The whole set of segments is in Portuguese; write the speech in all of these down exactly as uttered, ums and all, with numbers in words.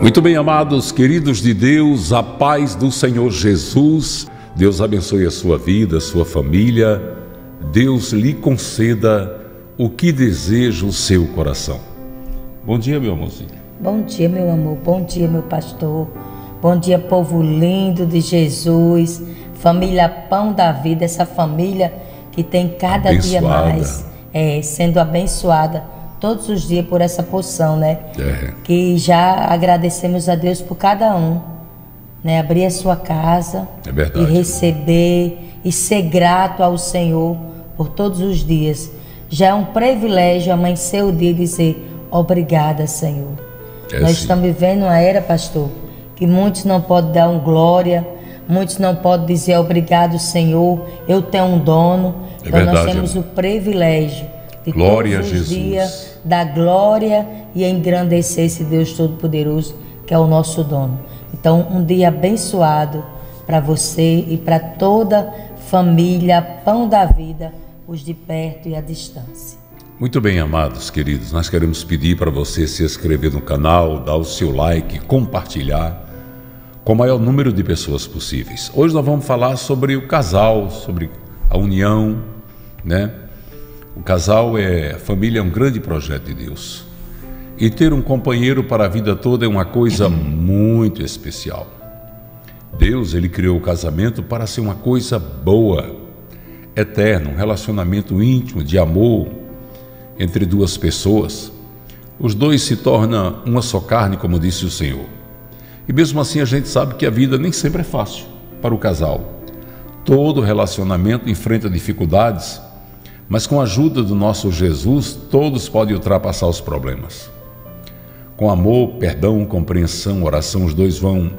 Muito bem, amados, queridos de Deus, a paz do Senhor Jesus. Deus abençoe a sua vida, a sua família. Deus lhe conceda o que deseja o seu coração. Bom dia, meu amorzinho. Bom dia, meu amor. Bom dia, meu pastor. Bom dia, povo lindo de Jesus. Família Pão da Vida, essa família que tem cada abençoada. Dia mais é, sendo abençoada todos os dias por essa porção, né? É. Que já agradecemos a Deus por cada um, né? Abrir a sua casa é verdade, e receber né? e ser grato ao Senhor por todos os dias. Já é um privilégio amanhecer o dia e dizer obrigada, Senhor. É Nós sim. estamos vivendo uma era, pastor, que muitos não podem dar um glória. Muitos não podem dizer obrigado, Senhor, eu tenho um dono. É então verdade, nós temos amém. o privilégio de glória todos os a Jesus. dias dar glória e engrandecer esse Deus Todo-Poderoso que é o nosso dono. Então um dia abençoado para você e para toda família Pão da Vida, os de perto e à distância. Muito bem, amados, queridos, nós queremos pedir para você se inscrever no canal, dar o seu like, compartilhar com o maior número de pessoas possíveis. Hoje nós vamos falar sobre o casal, sobre a união, né? O casal é... A família é um grande projeto de Deus. E ter um companheiro para a vida toda é uma coisa muito especial. Deus, Ele criou o casamento para ser uma coisa boa, eterna, um relacionamento íntimo de amor entre duas pessoas. Os dois se tornam uma só carne, como disse o Senhor. E mesmo assim a gente sabe que a vida nem sempre é fácil para o casal. Todo relacionamento enfrenta dificuldades, mas com a ajuda do nosso Jesus, todos podem ultrapassar os problemas. Com amor, perdão, compreensão, oração, os dois vão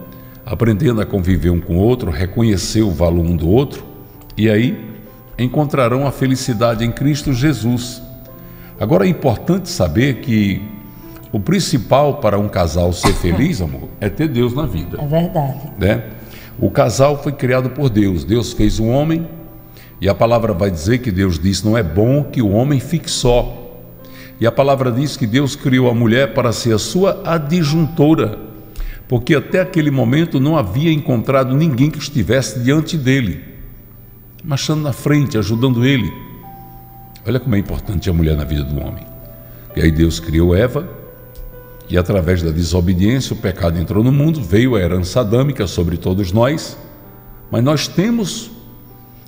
aprendendo a conviver um com o outro, reconhecer o valor um do outro, e aí encontrarão a felicidade em Cristo Jesus. Agora é importante saber que o principal para um casal ser feliz, amor, é ter Deus na vida. É verdade. Né? O casal foi criado por Deus. Deus fez um homem e a palavra vai dizer que Deus disse, não é bom que o homem fique só. E a palavra diz que Deus criou a mulher para ser a sua adjuntora, porque até aquele momento não havia encontrado ninguém que estivesse diante dele, marchando na frente, ajudando ele. Olha como é importante a mulher na vida do homem. E aí Deus criou Eva. E através da desobediência, o pecado entrou no mundo, veio a herança adâmica sobre todos nós, mas nós temos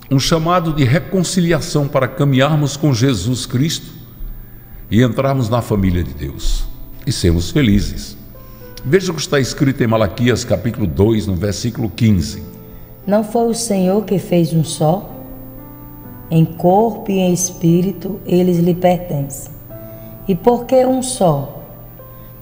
um chamado de reconciliação para caminharmos com Jesus Cristo e entrarmos na família de Deus e sermos felizes. Veja o que está escrito em Malaquias, capítulo dois, no versículo quinze. Não foi o Senhor que fez um só? Em corpo e em espírito eles lhe pertencem. E por que um só?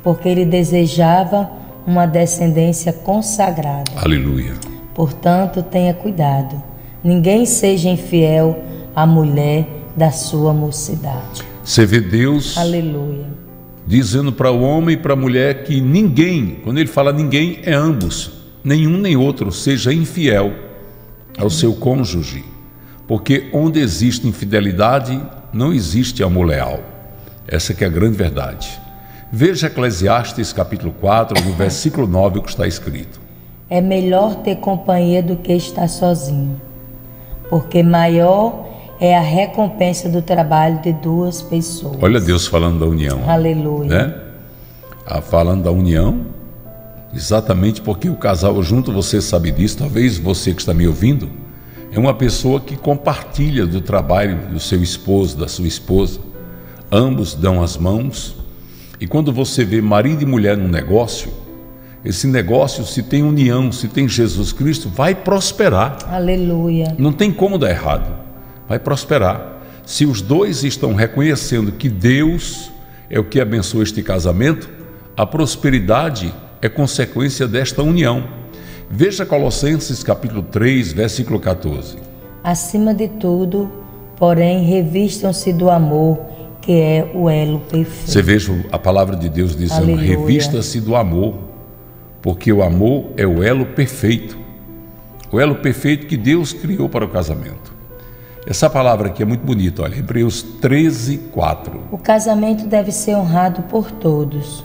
Porque ele desejava uma descendência consagrada. Aleluia. Portanto, tenha cuidado. Ninguém seja infiel à mulher da sua mocidade. Você vê Deus, aleluia, dizendo para o homem e para a mulher que ninguém, quando ele fala ninguém, é ambos, nenhum nem outro, seja infiel ao seu cônjuge. Porque onde existe infidelidade, não existe amor leal. Essa que é a grande verdade. Veja Eclesiastes capítulo quatro, no versículo nove, o que está escrito. É melhor ter companhia do que estar sozinho, porque maior é a recompensa do trabalho de duas pessoas. Olha Deus falando da união. Aleluia. Né? Ah, falando da união, exatamente porque o casal junto, você sabe disso, talvez você que está me ouvindo, é uma pessoa que compartilha do trabalho do seu esposo, da sua esposa. Ambos dão as mãos. E quando você vê marido e mulher num negócio, esse negócio, se tem união, se tem Jesus Cristo, vai prosperar. Aleluia. Não tem como dar errado. Vai prosperar. Se os dois estão reconhecendo que Deus é o que abençoa este casamento, a prosperidade é consequência desta união. Veja Colossenses capítulo três, versículo quatorze. Acima de tudo, porém, revistam-se do amor, que é o elo perfeito. Você veja a palavra de Deus dizendo, revista-se do amor, porque o amor é o elo perfeito, o elo perfeito que Deus criou para o casamento. Essa palavra aqui é muito bonita, olha, Hebreus treze, quatro. O casamento deve ser honrado por todos,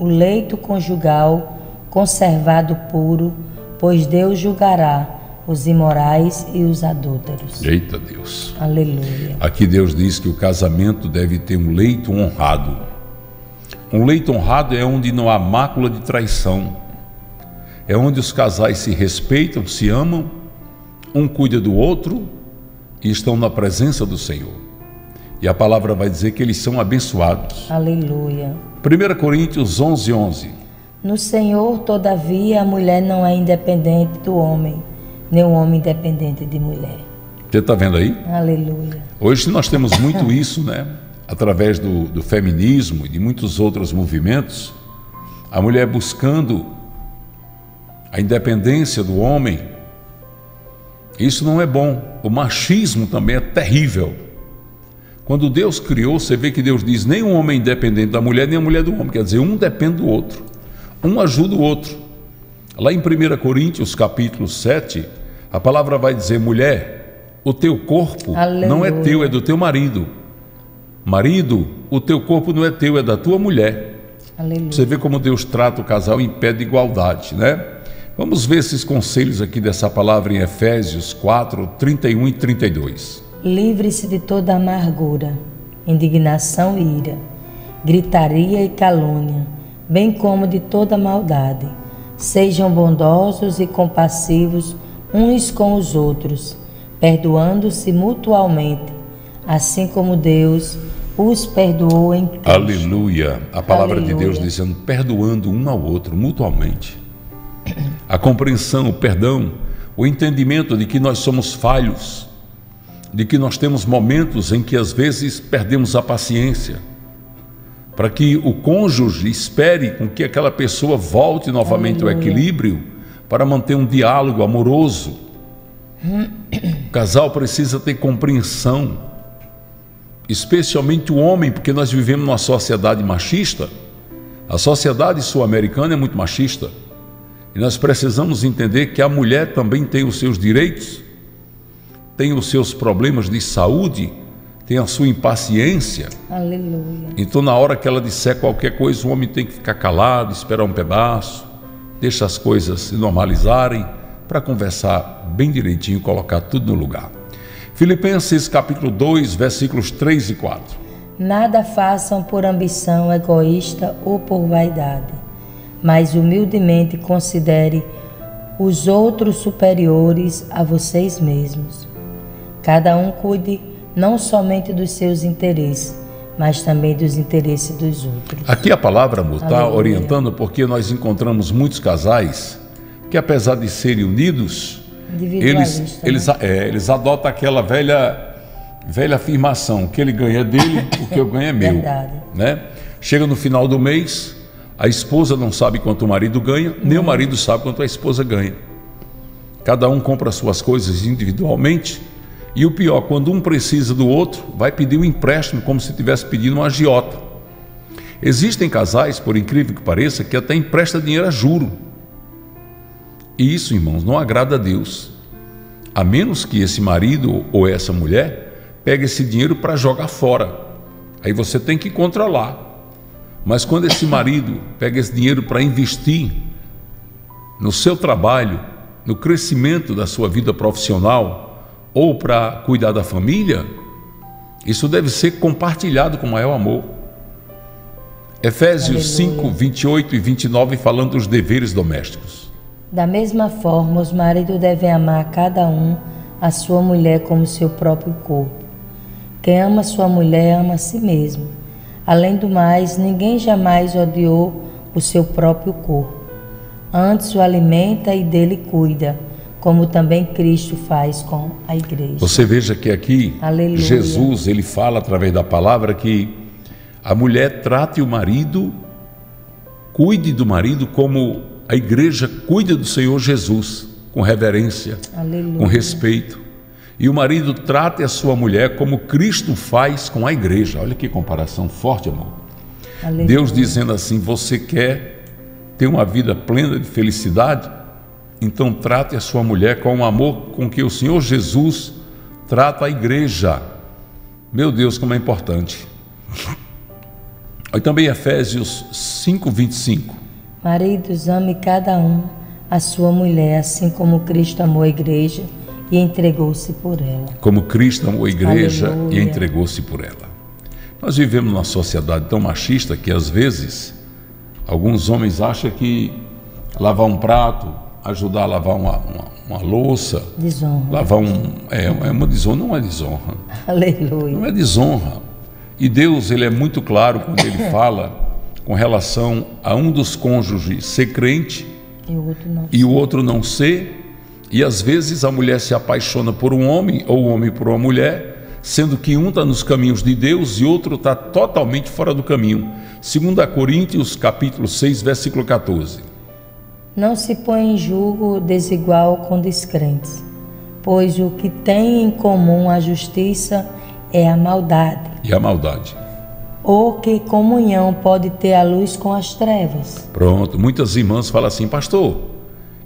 o leito conjugal conservado puro, pois Deus julgará os imorais e os adúlteros. Eita Deus! Aleluia! Aqui Deus diz que o casamento deve ter um leito honrado. Um leito honrado é onde não há mácula de traição. É onde os casais se respeitam, se amam, um cuida do outro e estão na presença do Senhor. E a palavra vai dizer que eles são abençoados. Aleluia! primeira Coríntios onze, onze. No Senhor, todavia, a mulher não é independente do homem, nem o homem independente de mulher. Você está vendo aí? Aleluia! Hoje nós temos muito isso, né? Através do, do feminismo e de muitos outros movimentos, a mulher buscando a independência do homem. Isso não é bom. O machismo também é terrível. Quando Deus criou, você vê que Deus diz, nem um homem é independente da mulher, nem a mulher do homem. Quer dizer, um depende do outro. Um ajuda o outro. Lá em primeira Coríntios, capítulo sete, a palavra vai dizer, mulher, o teu corpo Aleluia. Não é teu, é do teu marido. Marido, o teu corpo não é teu, é da tua mulher. Aleluia. Você vê como Deus trata o casal em pé de igualdade, né? Vamos ver esses conselhos aqui dessa palavra em Efésios quatro, trinta e um e trinta e dois. Livre-se de toda amargura, indignação e ira, gritaria e calúnia, bem como de toda maldade. Sejam bondosos e compassivos uns com os outros, perdoando-se mutualmente, assim como Deus os perdoou em Cristo. Aleluia! A palavra Aleluia. De Deus dizendo, perdoando um ao outro, mutualmente. A compreensão, o perdão, o entendimento de que nós somos falhos, de que nós temos momentos em que às vezes perdemos a paciência, para que o cônjuge espere com que aquela pessoa volte novamente Aleluia. Ao equilíbrio, para manter um diálogo amoroso. O casal precisa ter compreensão, especialmente o homem, porque nós vivemos numa sociedade machista. A sociedade sul-americana é muito machista, e nós precisamos entender que a mulher também tem os seus direitos, tem os seus problemas de saúde, tem a sua impaciência. Aleluia. Então, na hora que ela disser qualquer coisa, o homem tem que ficar calado, esperar um pedaço, deixa as coisas se normalizarem, para conversar bem direitinho, colocar tudo no lugar. Filipenses capítulo dois, versículos três e quatro. Nada façam por ambição egoísta ou por vaidade, mas humildemente considere os outros superiores a vocês mesmos. Cada um cuide não somente dos seus interesses, mas também dos interesses dos outros. Aqui a palavra está orientando, porque nós encontramos muitos casais que, apesar de serem unidos, eles, eles, né? é, eles adotam aquela velha velha afirmação, que ele ganha dele, o que eu ganho é meu. Verdade. Né? Chega no final do mês, a esposa não sabe quanto o marido ganha, nem hum. o marido sabe quanto a esposa ganha. Cada um compra suas coisas individualmente. E o pior, quando um precisa do outro, vai pedir um empréstimo como se estivesse pedindo um agiota. Existem casais, por incrível que pareça, que até empresta dinheiro a juro. E isso, irmãos, não agrada a Deus. A menos que esse marido ou essa mulher pegue esse dinheiro para jogar fora. Aí você tem que controlar. Mas quando esse marido pega esse dinheiro para investir no seu trabalho, no crescimento da sua vida profissional, ou para cuidar da família, isso deve ser compartilhado com maior amor. Efésios cinco, vinte e oito e vinte e nove, falando dos deveres domésticos. Da mesma forma, os maridos devem amar cada um a sua mulher como seu próprio corpo. Quem ama sua mulher ama a si mesmo. Além do mais, ninguém jamais odiou o seu próprio corpo. Antes o alimenta e dele cuida, como também Cristo faz com a igreja. Você veja que aqui, Aleluia. Jesus, ele fala através da palavra que a mulher trate o marido, cuide do marido como a igreja cuida do Senhor Jesus, com reverência, Aleluia. Com respeito. E o marido trate a sua mulher como Cristo faz com a igreja. Olha que comparação forte, amor. Aleluia. Deus dizendo assim, você quer ter uma vida plena de felicidade? Então trate a sua mulher com o amor com que o Senhor Jesus trata a igreja. Meu Deus, como é importante. Aí também Efésios cinco, vinte e cinco. Maridos, ame cada um a sua mulher, assim como Cristo amou a igreja e entregou-se por ela. Como Cristo amou a igreja, aleluia, e entregou-se por ela. Nós vivemos numa sociedade tão machista que às vezes alguns homens acham que lavar um prato, ajudar a lavar uma, uma, uma louça, desonra. Lavar um, é, é uma desonra, não é desonra. Aleluia. Não é desonra. E Deus, ele é muito claro quando ele fala com relação a um dos cônjuges ser crente e o outro não, e o outro não ser. E às vezes a mulher se apaixona por um homem ou o homem por uma mulher, sendo que um está nos caminhos de Deus e outro está totalmente fora do caminho. Segunda Coríntios, capítulo seis, versículo quatorze. Não se põe em julgo desigual com descrentes, pois o que tem em comum a justiça é a maldade. E a maldade. Ou que comunhão pode ter a luz com as trevas. Pronto, muitas irmãs falam assim: pastor,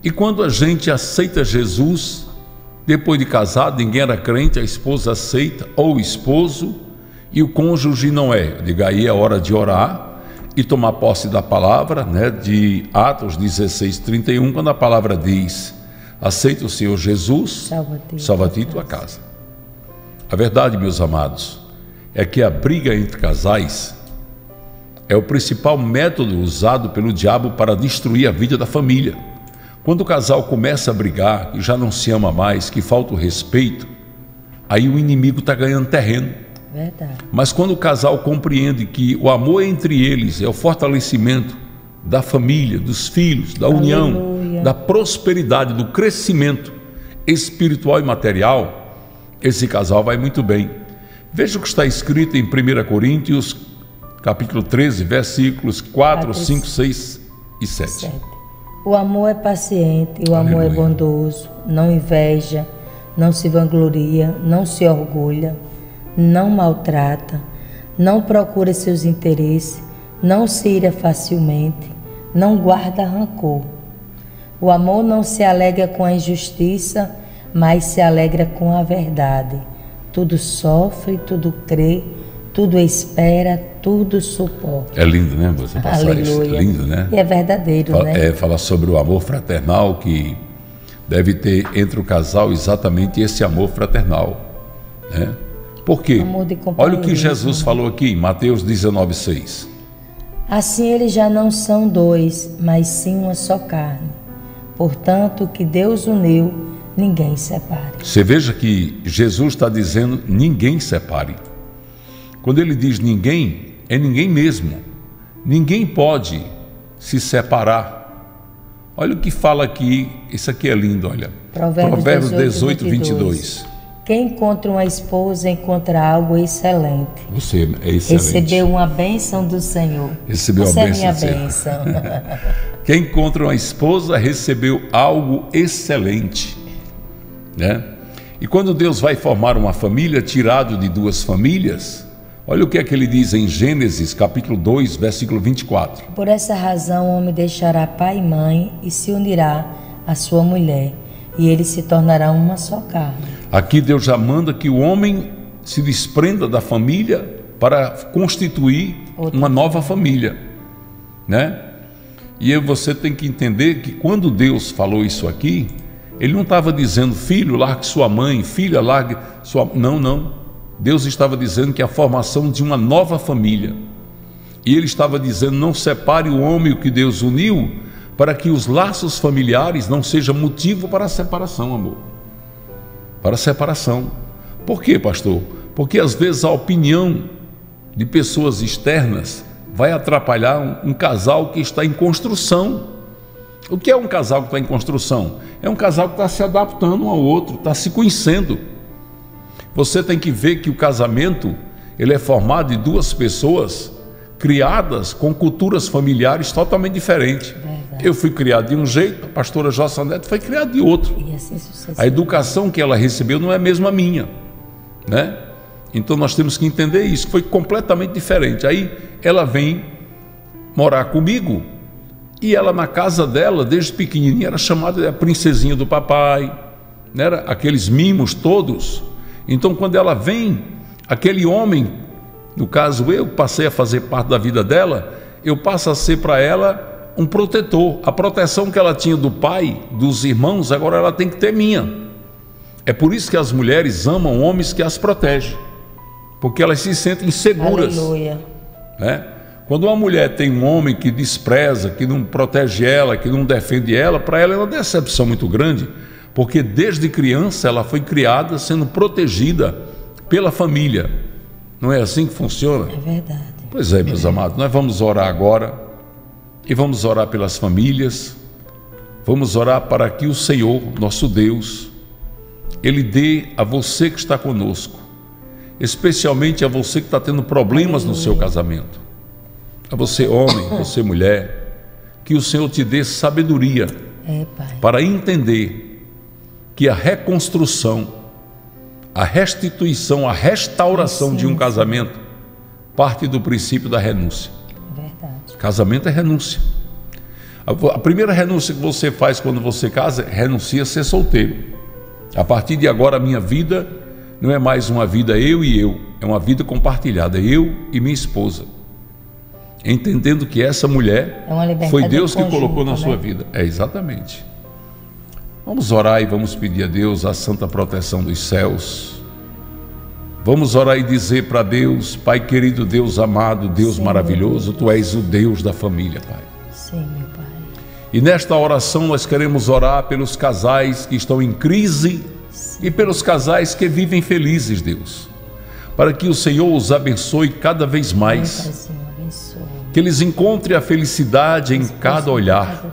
e quando a gente aceita Jesus, depois de casado, ninguém era crente, a esposa aceita, ou o esposo, e o cônjuge não é. Diga, aí é hora de orar e tomar posse da palavra, né, de Atos dezesseis, trinta e um, quando a palavra diz: aceita o Senhor Jesus, salva-te e tua casa. A verdade, meus amados, é que a briga entre casais é o principal método usado pelo diabo para destruir a vida da família. Quando o casal começa a brigar, que já não se ama mais, que falta o respeito, aí o inimigo está ganhando terreno. Verdade. Mas quando o casal compreende que o amor entre eles é o fortalecimento da família, dos filhos, da aleluia, união, da prosperidade, do crescimento espiritual e material, esse casal vai muito bem. Veja o que está escrito em Primeira Coríntios, capítulo treze, versículos quatro, cinco, seis e sete. sete. O amor é paciente, o aleluia, amor é bondoso, não inveja, não se vangloria, não se orgulha, não maltrata, não procura seus interesses, não se ira facilmente, não guarda rancor. O amor não se alegra com a injustiça, mas se alegra com a verdade. Tudo sofre, tudo crê, tudo espera, tudo suporta. É lindo, né? Você passar aleluia, isso. É lindo, né? E é verdadeiro, fala, né? É falar sobre o amor fraternal, que deve ter entre o casal exatamente esse amor fraternal, né? Por quê? Amor de companhia. Olha o que Jesus falou aqui em Mateus dezenove, seis. Assim eles já não são dois, mas sim uma só carne. Portanto, o que Deus uniu, ninguém separe. Você veja que Jesus está dizendo: ninguém separe. Quando ele diz ninguém, é ninguém mesmo. Ninguém pode se separar. Olha o que fala aqui, isso aqui é lindo, olha. Provérbios dezoito, vinte e dois. Quem encontra uma esposa encontra algo excelente. Você é excelente. Recebeu uma bênção do Senhor. Recebeu Você a bênção é minha do Senhor. Bênção. Quem encontra uma esposa recebeu algo excelente, né? E quando Deus vai formar uma família, tirado de duas famílias, olha o que é que ele diz em Gênesis, capítulo dois, versículo vinte e quatro. Por essa razão o homem deixará pai e mãe e se unirá à sua mulher, e eles se tornarão uma só carne. Aqui Deus já manda que o homem se desprenda da família para constituir outra, uma nova família, né? E você tem que entender que quando Deus falou isso aqui, ele não estava dizendo: filho, largue sua mãe, filha, largue sua... Não, não. Deus estava dizendo que a formação de uma nova família. E ele estava dizendo: não separe o homem que Deus uniu, para que os laços familiares não sejam motivo para a separação, amor. Para a separação. Por quê, pastor? Porque às vezes a opinião de pessoas externas vai atrapalhar um, um casal que está em construção. O que é um casal que está em construção? É um casal que está se adaptando um ao outro, está se conhecendo. Você tem que ver que o casamento, ele é formado de duas pessoas criadas com culturas familiares totalmente diferentes. Verdade. Eu fui criado de um jeito, a pastora Josanete foi criada de outro. E assim sucessivamente. A educação que ela recebeu não é a mesma minha, né? Então nós temos que entender isso, foi completamente diferente. Aí ela vem morar comigo e ela na casa dela, desde pequenininha, era chamada de a princesinha do papai, né? Era aqueles mimos todos. Então, quando ela vem, aquele homem No caso, eu passei a fazer parte da vida dela, eu passo a ser para ela um protetor. A proteção que ela tinha do pai, dos irmãos, agora ela tem que ter minha. É por isso que as mulheres amam homens que as protegem, porque elas se sentem seguras. Aleluia. Né? Quando uma mulher tem um homem que despreza, que não protege ela, que não defende ela, para ela é uma decepção muito grande, porque desde criança ela foi criada sendo protegida pela família. Não é assim que funciona? É verdade. Pois é, meus amados, nós vamos orar agora e vamos orar pelas famílias, vamos orar para que o Senhor, nosso Deus, Ele dê a você que está conosco, especialmente a você que está tendo problemas no seu casamento, a você homem, você mulher, que o Senhor te dê sabedoria para entender que a reconstrução, a restituição, a restauração sim, sim. de um casamento parte do princípio da renúncia. Verdade. Casamento é renúncia. A primeira renúncia que você faz quando você casa, renuncia a ser solteiro. A partir de agora, a minha vida não é mais uma vida eu e eu, é uma vida compartilhada, eu e minha esposa. Entendendo que essa mulher é foi Deus conjunto, que colocou na né? sua vida. É, exatamente. Vamos orar e vamos pedir a Deus a santa proteção dos céus. Vamos orar e dizer para Deus: Pai querido, Deus amado, Deus Senhor, maravilhoso, Tu és o Deus da família, Pai. Sim, meu Pai. E nesta oração nós queremos orar pelos casais que estão em crise Sim. e pelos casais que vivem felizes, Deus, para que o Senhor os abençoe cada vez mais, Pai, Senhor, que eles encontrem a felicidade em cada olhar,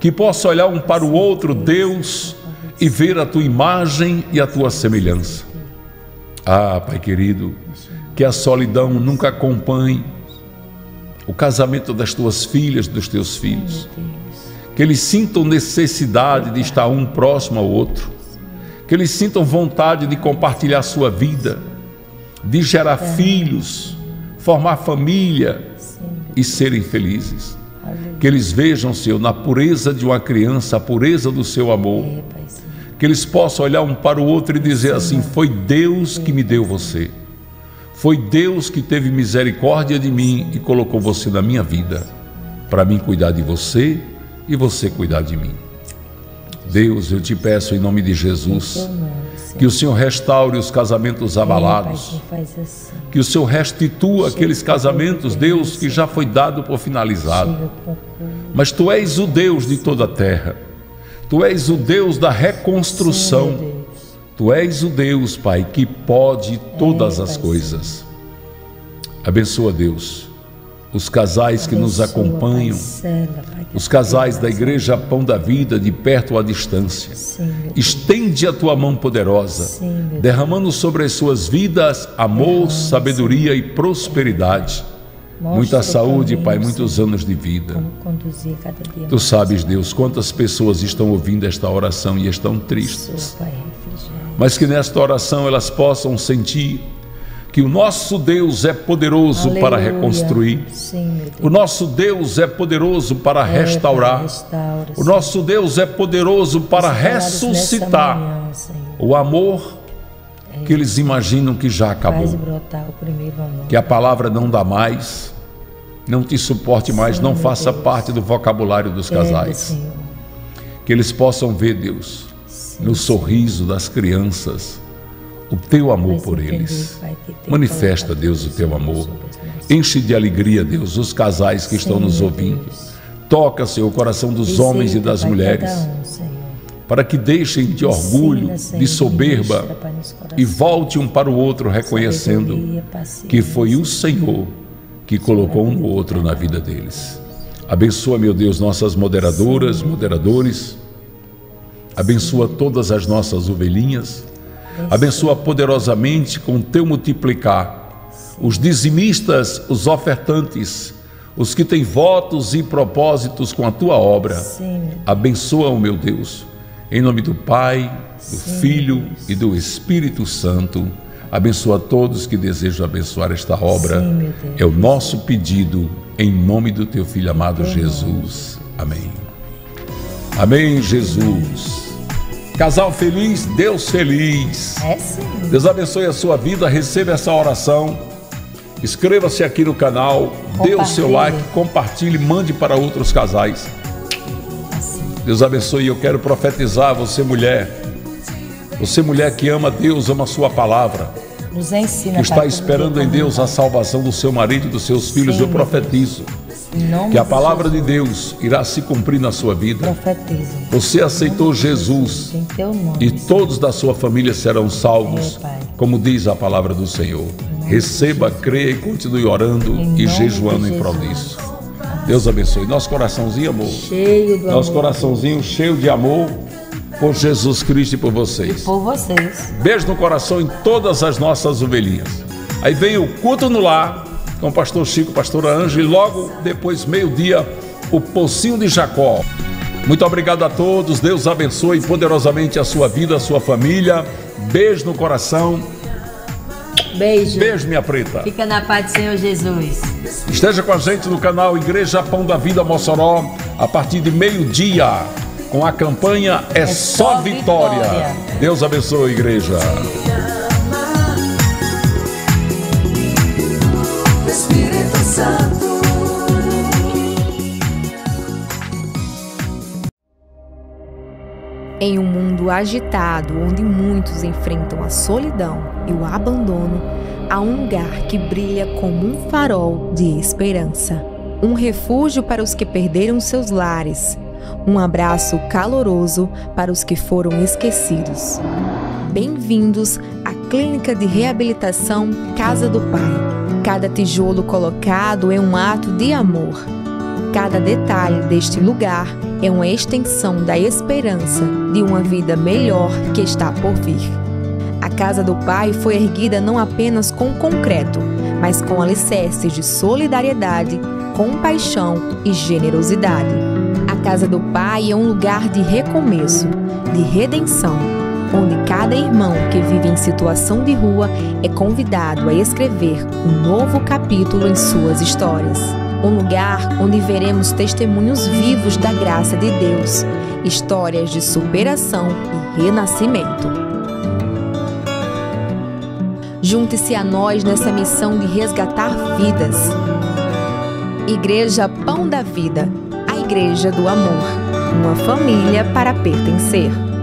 que possa olhar um para o outro, Deus, e ver a Tua imagem e a Tua semelhança. Ah, Pai querido, que a solidão nunca acompanhe o casamento das Tuas filhas, dos Teus filhos, que eles sintam necessidade de estar um próximo ao outro, que eles sintam vontade de compartilhar sua vida, de gerar filhos, formar família e serem felizes. Que eles vejam, Senhor, na pureza de uma criança, a pureza do seu amor. É, Pai, que eles possam olhar um para o outro e dizer Senhor, assim: foi Deus que me deu você. Foi Deus que teve misericórdia de mim e colocou você na minha vida, para mim cuidar de você e você cuidar de mim. Deus, eu te peço em nome de Jesus que o Senhor restaure os casamentos abalados, que o Senhor restitua aqueles casamentos, Deus, que já foi dado por finalizado. Mas Tu és o Deus de toda a terra, Tu és o Deus da reconstrução, Tu és o Deus, Pai, que pode todas as coisas. Abençoa, Deus, os casais que nos acompanham, os casais da Igreja Pão da Vida, de perto ou à distância. Estende a Tua mão poderosa, derramando sobre as suas vidas amor, sabedoria e prosperidade. Muita saúde, Pai, muitos anos de vida. Tu sabes, Deus, quantas pessoas estão ouvindo esta oração e estão tristes, mas que nesta oração elas possam sentir que o nosso Deus é poderoso Aleluia. Para reconstruir, Sim, o nosso Deus é poderoso para restaurar, é, restaura, o nosso Deus é poderoso para ressuscitar manhã, o amor é, que eles imaginam que já acabou, amor, que a palavra não dá mais, não te suporte mais, Sim, não faça Deus. Parte do vocabulário dos casais, é, que eles possam ver, Deus, Sim, no sorriso Senhor. Das crianças, o Teu amor por eles. Manifesta, Deus, o Teu amor. Enche de alegria, Deus, os casais que estão nos ouvindo. Toca, Senhor, o coração dos homens e das mulheres, para que deixem de orgulho, de soberba, e volte um para o outro reconhecendo que foi o Senhor que colocou um no outro na vida deles. Abençoa, meu Deus, nossas moderadoras, moderadores. Abençoa todas as nossas ovelhinhas. Abençoa poderosamente com o Teu multiplicar os dizimistas, os ofertantes, os que têm votos e propósitos com a Tua obra. Abençoa-o, meu Deus, em nome do Pai, do Filho e do Espírito Santo. Abençoa todos que desejam abençoar esta obra. É o nosso pedido em nome do Teu Filho amado Jesus. Amém. Amém, Jesus. Casal feliz, Deus feliz. É sim. Deus abençoe a sua vida, receba essa oração. Inscreva-se aqui no canal, dê o seu like, compartilhe, mande para outros casais. Deus abençoe. Eu quero profetizar você, mulher. Você, mulher que ama Deus, ama a sua palavra. Nos ensina, que está pai, esperando em Deus a salvação do seu marido e dos seus filhos. Sim, eu profetizo que a palavra de Deus irá se cumprir na sua vida. Profetizo. Você aceitou Jesus e todos da sua família serão salvos, como diz a palavra do Senhor. Receba, creia e continue orando e jejuando em prol disso. Deus abençoe. Nosso coraçãozinho, amor. Cheio do amor. Nosso coraçãozinho cheio de amor por Jesus Cristo e por vocês. E por vocês. Beijo no coração em todas as nossas ovelhinhas. Aí vem o culto no lar com o pastor Chico, pastora Ângela, e logo depois, meio-dia, o Pocinho de Jacó. Muito obrigado a todos. Deus abençoe poderosamente a sua vida, a sua família. Beijo no coração. Beijo. Beijo, minha preta. Fica na paz do Senhor Jesus. Esteja com a gente no canal Igreja Pão da Vida Mossoró a partir de meio-dia, com a campanha É, é Só Vitória. Vitória. Deus abençoe, igreja. Espírito Santo. Em um mundo agitado, onde muitos enfrentam a solidão e o abandono, há um lugar que brilha como um farol de esperança. Um refúgio para os que perderam seus lares. Um abraço caloroso para os que foram esquecidos. Bem-vindos à Clínica de Reabilitação Casa do Pai. Cada tijolo colocado é um ato de amor. Cada detalhe deste lugar é uma extensão da esperança de uma vida melhor que está por vir. A Casa do Pai foi erguida não apenas com concreto, mas com alicerces de solidariedade, compaixão e generosidade. A Casa do Pai é um lugar de recomeço, de redenção, onde cada irmão que vive em situação de rua é convidado a escrever um novo capítulo em suas histórias. Um lugar onde veremos testemunhos vivos da graça de Deus, histórias de superação e renascimento. Junte-se a nós nessa missão de resgatar vidas. Igreja Pão da Vida. Igreja do Amor, uma família para pertencer.